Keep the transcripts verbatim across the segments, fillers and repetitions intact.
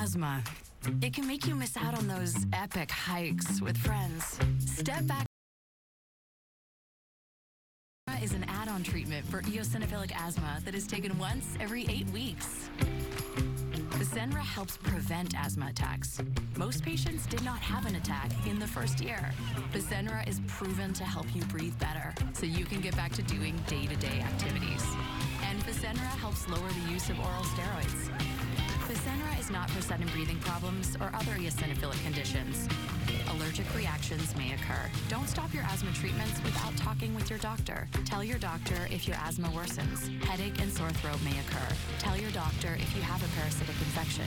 asthma. It can make you miss out on those epic hikes with friends. Step back. Asthma is an add-on treatment for eosinophilic asthma that is taken once every eight weeks. Fasenra helps prevent asthma attacks. Most patients did not have an attack in the first year. Fasenra is proven to help you breathe better, so you can get back to doing day-to-day activities. And Fasenra helps lower the use of oral steroids. Fasenra is not for sudden breathing problems or other eosinophilic conditions. Allergic reactions may occur. Don't stop your asthma treatments without talking with your doctor. Tell your doctor if your asthma worsens. Headache and sore throat may occur. Tell your doctor if you have a parasitic infection.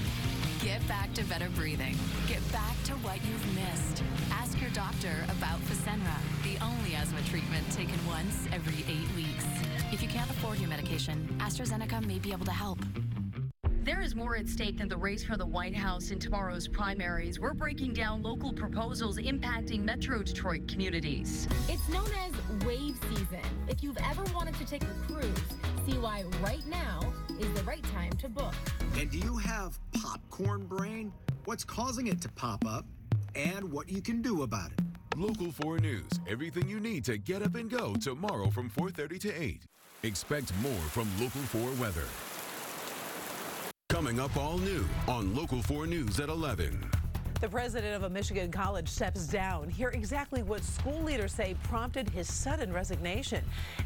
Get back to better breathing. Get back to what you've missed. Ask your doctor about Fasenra, the only asthma treatment taken once every eight weeks. If you can't afford your medication, AstraZeneca may be able to help. There is more at stake than the race for the White House in tomorrow's primaries. We're breaking down local proposals impacting Metro Detroit communities. It's known as wave season. If you've ever wanted to take a cruise, see why right now is the right time to book. And do you have popcorn brain? What's causing it to pop up and what you can do about it? Local four News, everything you need to get up and go tomorrow from four thirty to eight. Expect more from Local four Weather. Coming up all new on Local four News at eleven. The president of a Michigan college steps down. Hear exactly what school leaders say prompted his sudden resignation.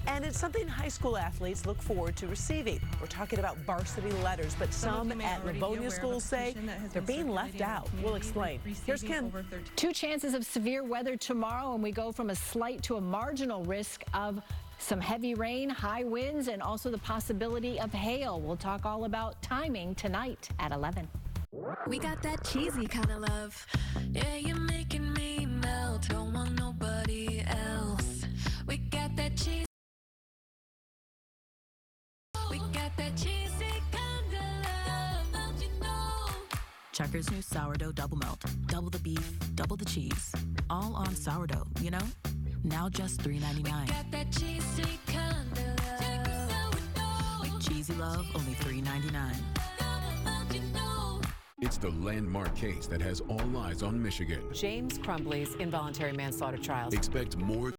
And it's something high school athletes look forward to receiving. We're talking about varsity letters, but some, some at Livonia schools say they're being left out. We'll explain. Here's Kim. Two chances of severe weather tomorrow, and we go from a slight to a marginal risk of some heavy rain, high winds, and also the possibility of hail. We'll talk all about timing tonight at eleven. We got that cheesy kind of love. Yeah, you're making me melt. Don't want nobody else. We got that cheesy. We got that cheesy kind of love. Don't you know? Checkers' new sourdough double melt. Double the beef, double the cheese. All on sourdough, you know? Now just three ninety-nine. We got that cheesy kind of love. Cheesy love, only three ninety-nine. It's the landmark case that has all eyes on Michigan. James Crumbly's involuntary manslaughter trials. Expect more.